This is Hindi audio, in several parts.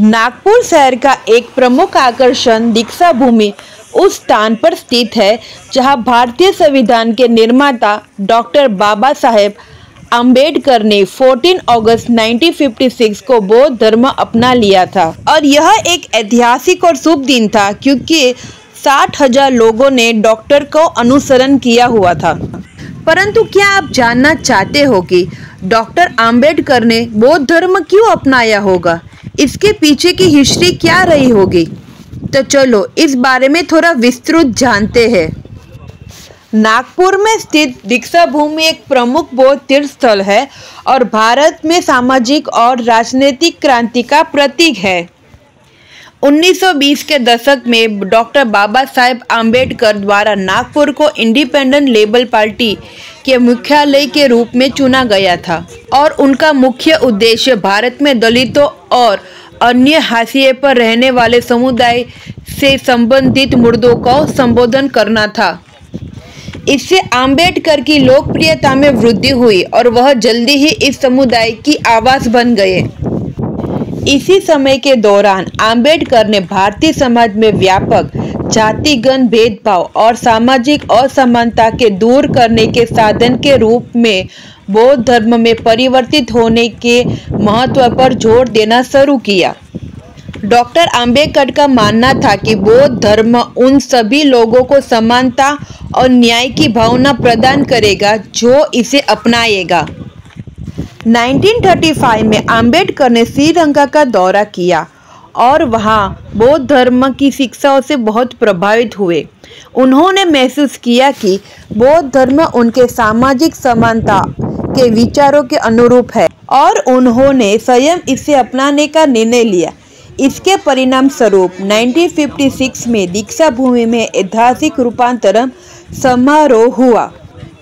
नागपुर शहर का एक प्रमुख आकर्षण दीक्षा भूमि उस स्थान पर स्थित है जहां भारतीय संविधान के निर्माता डॉक्टर बाबा साहेब आम्बेडकर ने 14 अगस्त 1956 को बौद्ध धर्म अपना लिया था और यह एक ऐतिहासिक और शुभ दिन था क्योंकि 60,000 लोगों ने डॉक्टर को अनुसरण किया हुआ था। परंतु क्या आप जानना चाहते हो कि डॉक्टर आम्बेडकर ने बौद्ध धर्म क्यों अपनाया होगा, इसके पीछे की हिस्ट्री क्या रही होगी? तो चलो इस बारे में थोड़ा विस्तृत जानते हैं। नागपुर में स्थित दीक्षा भूमि एक प्रमुख बौद्ध तीर्थ स्थल है और भारत में सामाजिक और राजनीतिक क्रांति का प्रतीक है। 1920 के दशक में डॉक्टर बाबा साहेब आम्बेडकर द्वारा नागपुर को इंडिपेंडेंट लेबल पार्टी के मुख्यालय के रूप में चुना गया था और उनका मुख्य उद्देश्य भारत में दलितों और अन्य हाशिए पर रहने वाले समुदाय से संबंधित मुद्दों को संबोधन करना था। इससे आम्बेडकर की लोकप्रियता में वृद्धि हुई और वह जल्दी ही इस समुदाय की आवाज़ बन गए। इसी समय के दौरान आम्बेडकर ने भारतीय समाज में व्यापक जातिगत भेदभाव और सामाजिक असमानता के दूर करने के साधन के रूप में बौद्ध धर्म में परिवर्तित होने के महत्व पर जोर देना शुरू किया। डॉक्टर आम्बेडकर का मानना था कि बौद्ध धर्म उन सभी लोगों को समानता और न्याय की भावना प्रदान करेगा जो इसे अपनाएगा। 1935 में आम्बेडकर ने सीरंगा का दौरा किया और वहाँ बौद्ध धर्म की शिक्षाओं से बहुत प्रभावित हुए। उन्होंने महसूस किया कि बौद्ध धर्म उनके सामाजिक समानता के विचारों के अनुरूप है और उन्होंने स्वयं इसे अपनाने का निर्णय लिया। इसके परिणाम स्वरूप 1956 में दीक्षा भूमि में ऐतिहासिक रूपांतरण समारोह हुआ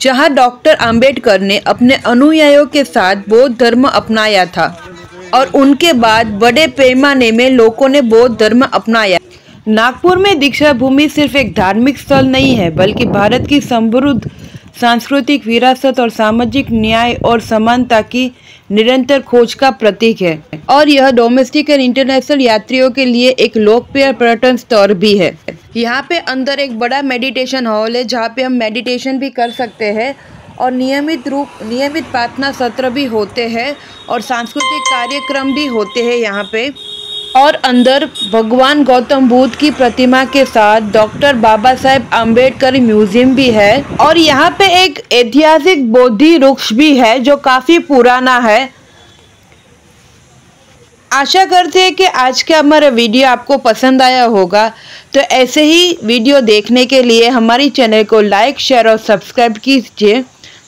जहां डॉक्टर आम्बेडकर ने अपने अनुयायियों के साथ बौद्ध धर्म अपनाया था और उनके बाद बड़े पैमाने में लोगों ने बौद्ध धर्म अपनाया। नागपुर में दीक्षा भूमि सिर्फ एक धार्मिक स्थल नहीं है बल्कि भारत की समृद्ध सांस्कृतिक विरासत और सामाजिक न्याय और समानता की निरंतर खोज का प्रतीक है और यह डोमेस्टिक और इंटरनेशनल यात्रियों के लिए एक लोकप्रिय पर्यटन स्थल भी है। यहाँ पे अंदर एक बड़ा मेडिटेशन हॉल है जहाँ पे हम मेडिटेशन भी कर सकते हैं और नियमित प्रार्थना सत्र भी होते हैं और सांस्कृतिक कार्यक्रम भी होते हैं यहाँ पे। और अंदर भगवान गौतम बुद्ध की प्रतिमा के साथ डॉक्टर बाबा साहेब आम्बेडकर म्यूजियम भी है और यहाँ पे एक ऐतिहासिक बोधि वृक्ष भी है जो काफ़ी पुराना है। आशा करते हैं कि आज का हमारा वीडियो आपको पसंद आया होगा। तो ऐसे ही वीडियो देखने के लिए हमारी चैनल को लाइक, शेयर और सब्सक्राइब कीजिए।